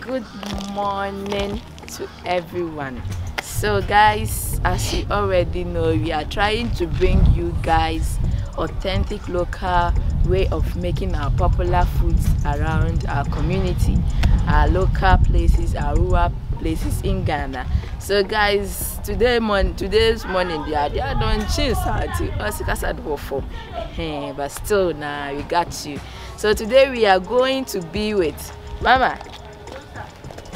Good morning to everyone. So guys, as you already know, we are trying to bring you guys authentic local way of making our popular foods around our community, our local places, our rural places in Ghana. So guys, today's morning they are doing cheese but still now we got you. So today we are going to be with Mama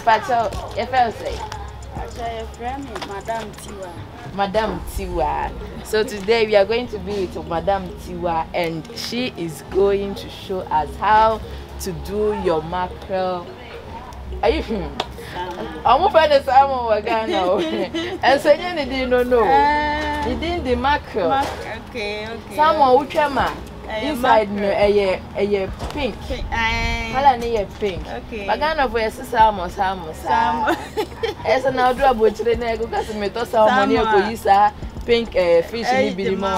Pato, if I say Madam Tiwa. Madam Tiwa. So today we are going to be with Madam Tiwa, and she is going to show us how to do your mackerel. Are you? I'm afraid that I'm over Ghana. And Sunyani didn't know. He did the mackerel. Okay. Someone who came inside me, pink. I need pink. Okay. But Ghana for salmon. As an outdoor butcher, I go get some metal salmon. I use pink fish. Maybe more.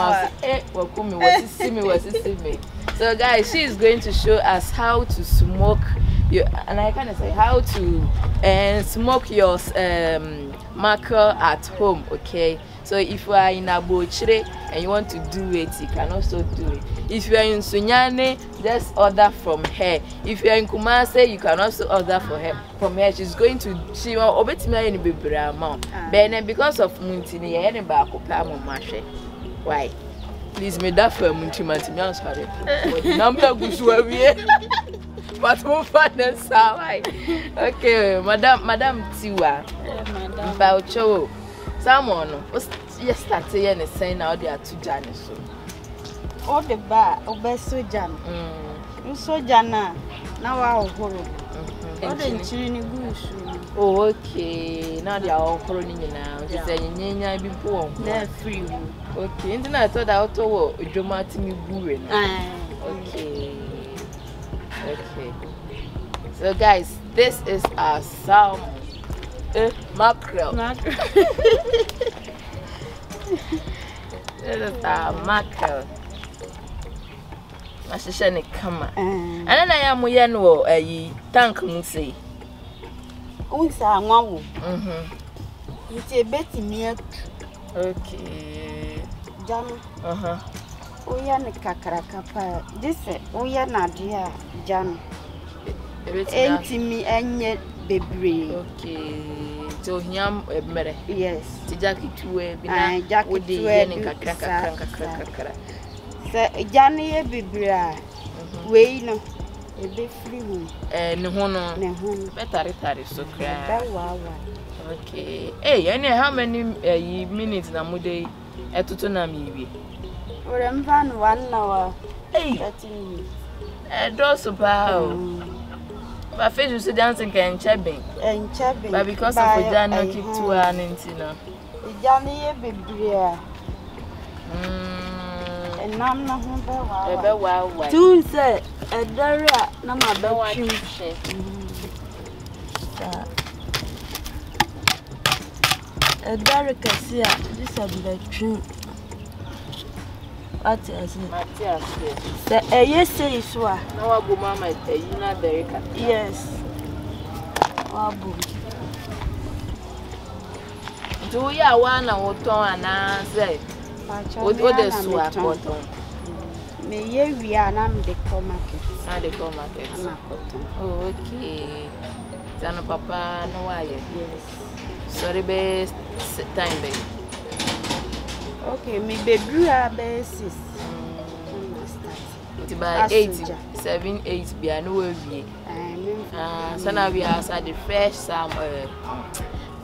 What is me? So guys, she is going to show us how to smoke. Smoke your mackerel at home, okay? So if you are in Abochire and you want to do it, you can also do it. If you are in Sunyani, just order from her. If you are in Kumase, you can also order from her. She's going to she will obey me in Bibrama. But because of Muntini, I am back up Mamashe. Why? Please me that for Muntimati, I'm sorry. Number good. But more fun than Sawai. Okay, Madam Tiwa. Baucho. Someone was yesterday and saying now they are two Janice. All the bar, Obesojan. Sojana. Now our horror. Oh, okay. Now they are all coroning now. They say, Nina be poor. They're free. Okay, internet thought I ought to walk with Jomatini Booing. Okay. Okay, so guys, this is our salmon mackerel. This is our mackerel. I should come. And then I am a tank. It's a bit milk. Okay. Oyana kakarakapa. This oyana dia jam. Entimi enye bebre. Okay. So hiam mere. Yes. Tijaki tuwe bina. Odi yene kakarakakakakakakakara. Se jani ye bebre. We no. Ebe free home. Ne hono. Betari sokra. That wawa. Okay. Hey, any how many minutes na mude etuto na miwi? For them, 1 hour. Hey, 13 minutes. But first you sit down and can chabbing. But because of the jam, keep to an intina. The jam here be bria. And now na humbe wawa. Two say a diarrhea. Na ma be wawa. A diarrhea kasi a this a be true. Matthias, yes, is what? No, I go, Mamma, you know, there. Yes. Do you want a water and answer? What other swap water? May we are not the co-market. Oh, okay. Then, Papa, no, I yes. Sorry, best time, baby. Okay, me baby, I basis. It's about 8, 7, 8. Be a new baby. So now we are the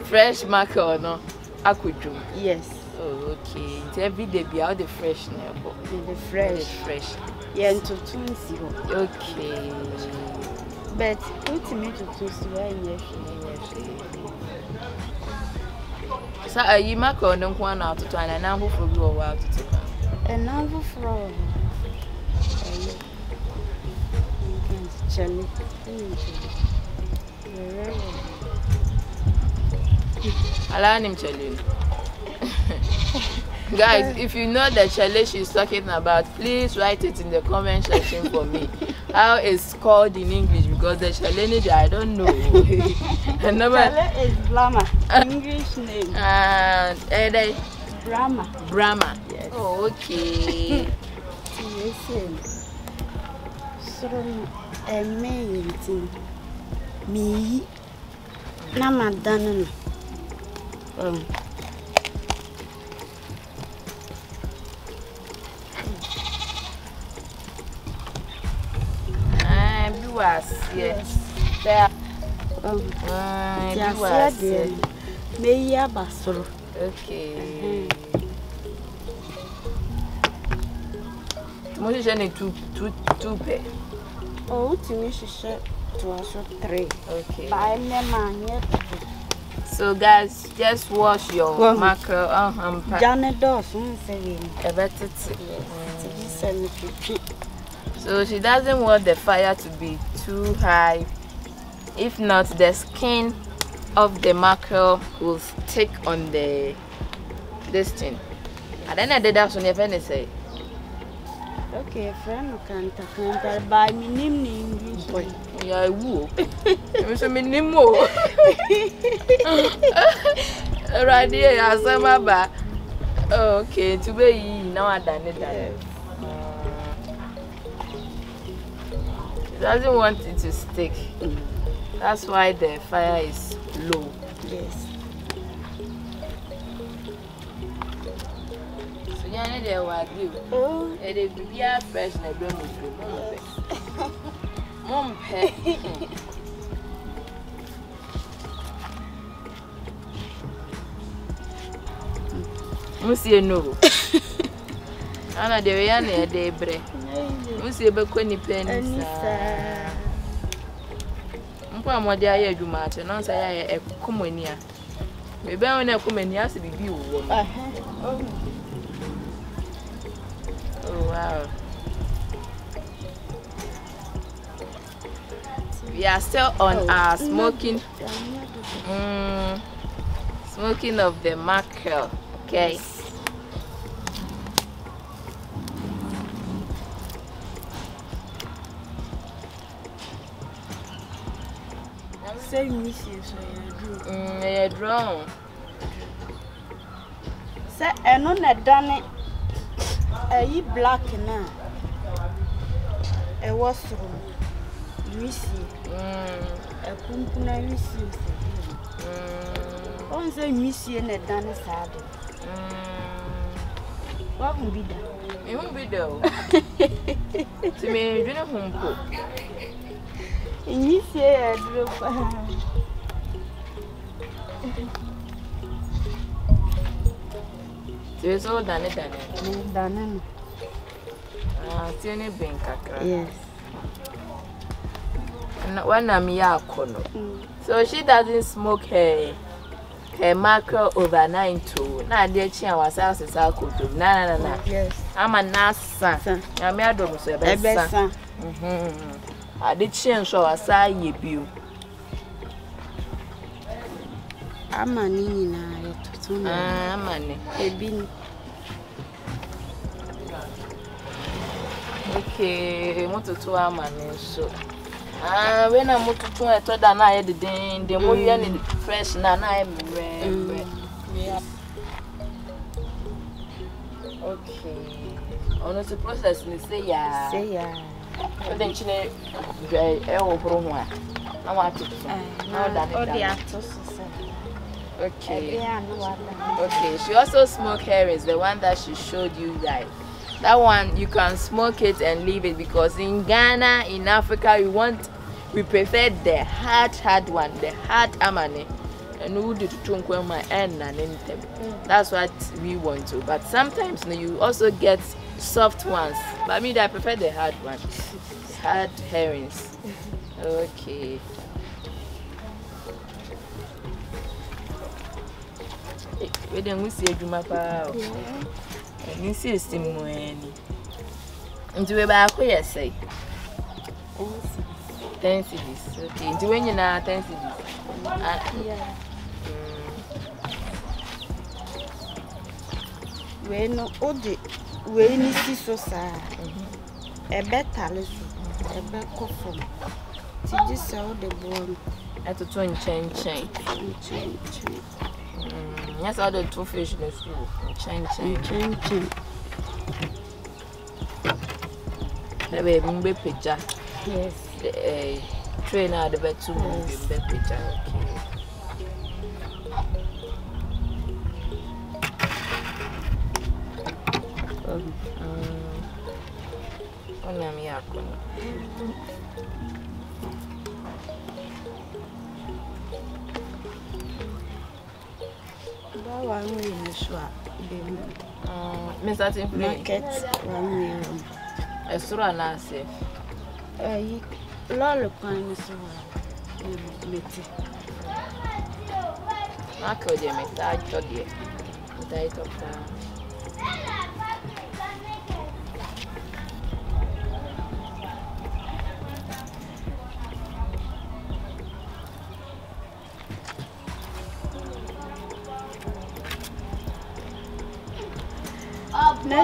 fresh mackerel, no? Akudum. Yes. Oh, okay. It's every day be out the fresh now. The fresh. Yeah, and to Tunsi. Okay. But put me to Tunsi. So you make on them one out to turn and now for you a while to take them. And now for Charlie. Allow him, Charlie. Guys, if you know that Charlie she's talking about, please write it in the comment section for me. How it's called in English, because the challenge I don't know. Challenge is Brahma. English name. Brahma. Brahma. Yes. Oh, okay. Listen. So amazing. Me. Namadana. Yes. There. Okay. Two pair. Oh, to me she said 2 or 3. Okay. So guys, just wash your mackerel and so she doesn't want the fire to be too high, if not the skin of the mackerel will stick on the this thing. And then I did that on your friend say. Okay, friend, can't buy me name English. Yeah, I will. Right here, I saw my back. Okay, to be now I done it. Doesn't want it to stick. That's why the fire is low. Yes. So you need to agree. Oh. It is very fresh. They don't move. Mom. Monsieur no. Ana de ya na de bre. Musi ebekoni penisa. Mpo amode aye adwuma ate no nsa ya ekomani a. Bebe won ekomani ase bibi wo. Oh wow. We are still on our smoking. Smoking of the mackerel. Okay. You're drawn. Say, I know that done it. Black now. A washroom. You see. A pumpkin, you see. Only you see and a done sad. What will be done? It won't be done. To me, you don't want to. You see a drop. There's all done. Yes. When I'm young, so she doesn't smoke her mackerel overnight too. Now they change ourselves as our culture. No. Yes. I'm a nasa. I'm a domuso. Ebesa. I did change so I saw you bill. I'm a nina, I'm a nina. Okay, Moto, I'm a nina. So, when I'm Moto, I thought that I had the day, the morning fresh, and I'm red. Okay, I'm not supposed to say, yeah. Say, yeah. I think she needs okay. She also smoked herrings, the one that she showed you guys. That one you can smoke it and leave it, because in Ghana, in Africa, we prefer the hard one, the hard amane. And we do that's what we want to. But sometimes you also get soft ones. But me, I prefer the hard ones. Hard herrings. Okay. We don't see a drama. And you see a simulation. Do we buy a say? 10 cities. Okay. Do we need 10 cities? Yeah. We no old. We need to so sad. A better lesson. Yes, I do two fish in the soup. Chain. The picture. Yes. The trainer, the bed to move the picture.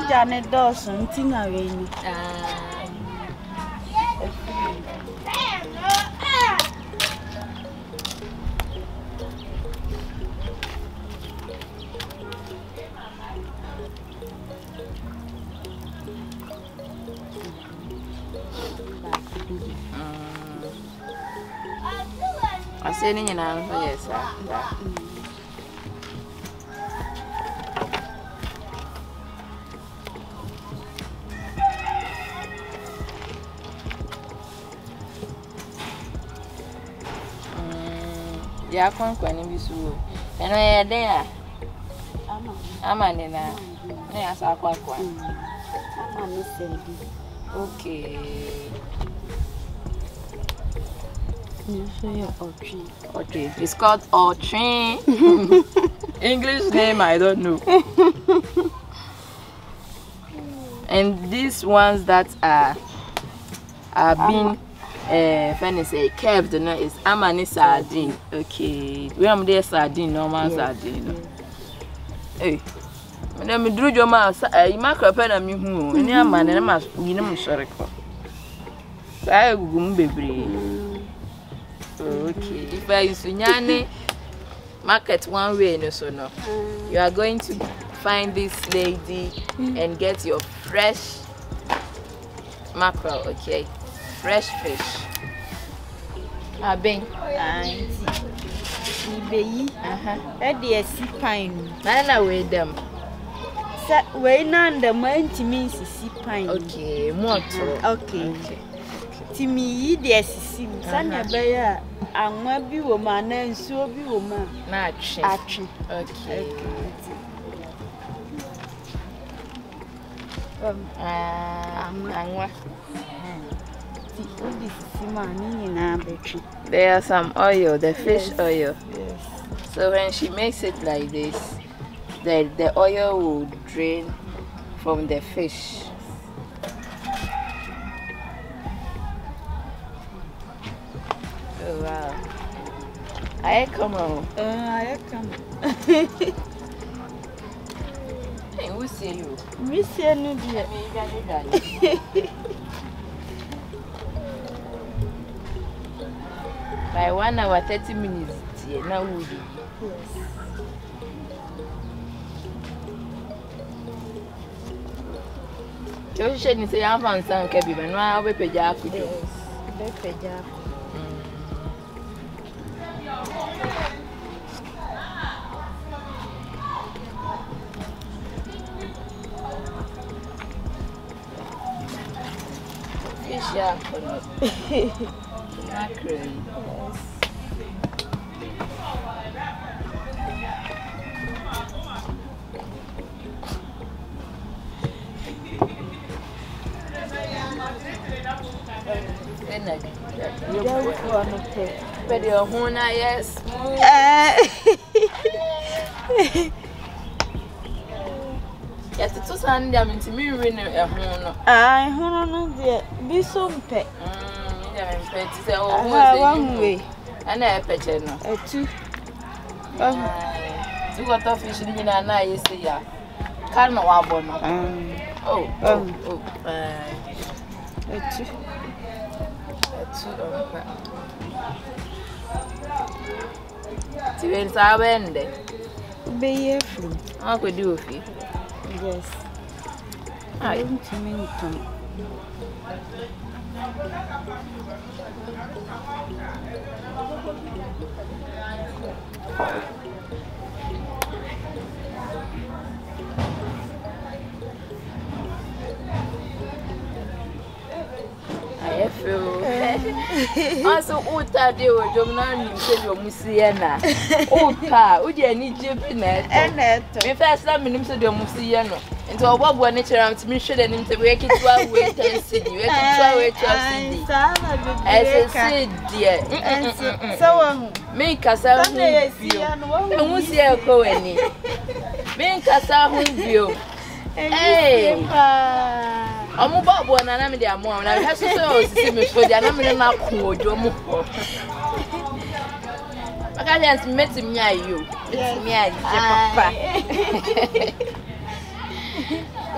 Janet Dawson, Tina Rainy. I'm sending an answer, yes, sir. I can't be so. And I am there. I'm an inner. Yes, I quite okay. Okay, it's called Orchid. English name, I don't know. And these ones that are being. Fanny say kept no is amani sardine. Okay, we am there sardine, normal sardine. Hey, when I drew your mouth, I mark up and I'm you. And your man and I must be no sorry. I will be brave. Okay, if I use Sunyani market one way, and so no, you are going to find this lady and get your fresh mackerel. Okay. Fresh fish. Pine. I weigh them. The mountain means pine. Okay, more. Okay. Timmy, yes, seems Sanya and what be woman and so be woman. Okay. There are some oil, the fish oil. Yes. So when she makes it like this, the oil will drain from the fish. Oh wow! I come on. Hey, we see you. We see you. By 1 hour 30 minutes, now we do. Yes. You say I'm from San Kebi, but now I'll be Pejaku. Yes, Pejaku. Yes. two of her. Tiwens are bende. Be free. How could you feel? Yes. I don't mean to. I feel also Uta de Jomani, Musiana. Uta, would you need Jibin? And if I slam him to the Musiano, and to a wob one nature, I'm to make sure that him to work it while waiting city. You have to as a so make us out view. And who's here going? Make us out view. Hey. I'm about one and I'm there more, and I have to say, before the animal could do more. I can't meet him near you. It's me, I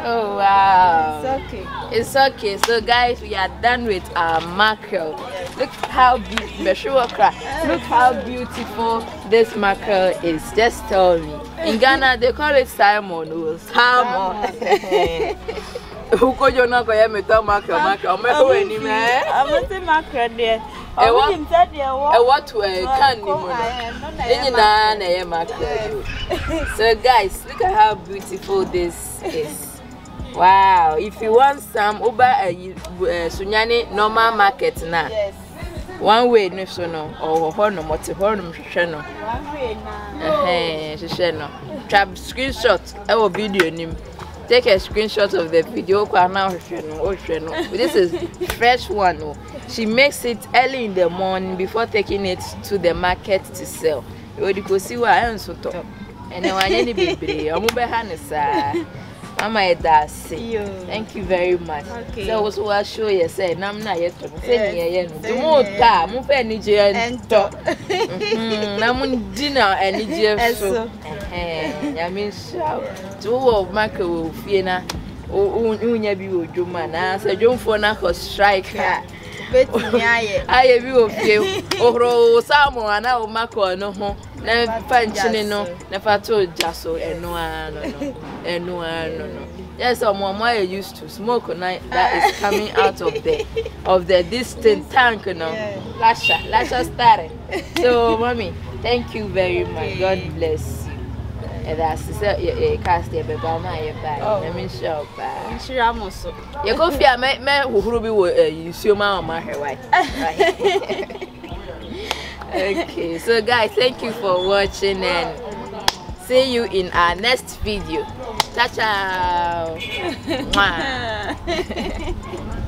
oh, wow. It's okay. It's okay. So, guys, we are done with our mackerel. Look how beautiful. Look how beautiful this mackerel is. Just tell me. In Ghana, they call it salmon. Salmon. Who could you not go me to mackerel? I'm I want to can. So guys, look at how beautiful this is. Wow! If you want some, over Sunyani normal market now. Yes. One way no so no or horn what horn channel. One way now. Channel. Trap screenshot. I will video him. Take a screenshot of the video. This is fresh one. She makes it early in the morning before taking it to the market to sell. You go see what I am so top. And I want any baby. I'm over Hanessa. Mama, that's thank you very much. Okay. So, also, I'll show you. Say, I'm not yet. I view of you, or someone I will mark or no home, never panchino, never told Jasso, and no one, and no one. Yes, I used to smoke on that is coming out of the distant tank, you know. Lasha started. So, mommy, thank you very much. God bless you. And that's a cast there, but my bag. I mean, sure, but she almost so. You go fear men who be you see my hair white. Okay, so guys, thank you for watching and see you in our next video. Ciao, ciao.